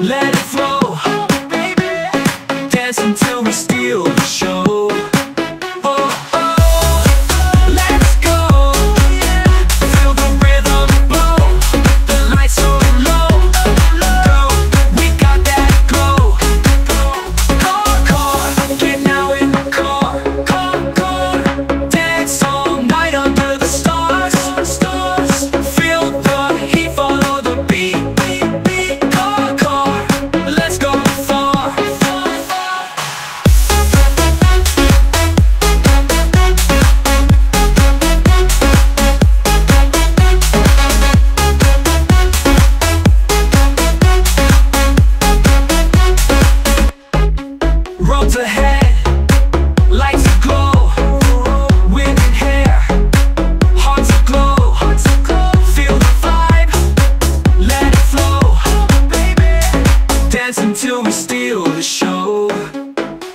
Let it flow, baby. Dance until we steal the show. Oh, oh, let's go. Feel the rhythm blow, the lights so low. Go, we got that glow. Hardcore, get now in the car. Concord, dance all night under the stars. Feel the heat, follow the beat. Roads ahead, lights aglow, wind and hair, hearts aglow, feel the vibe, let it flow, baby. Dance until we steal the show.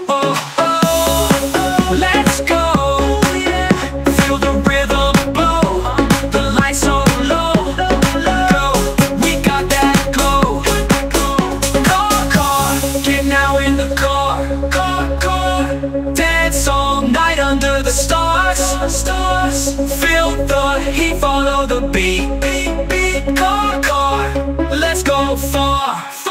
Oh, oh, let's go. Dance all night under the stars. Feel the heat, follow the beat. Car, let's go far.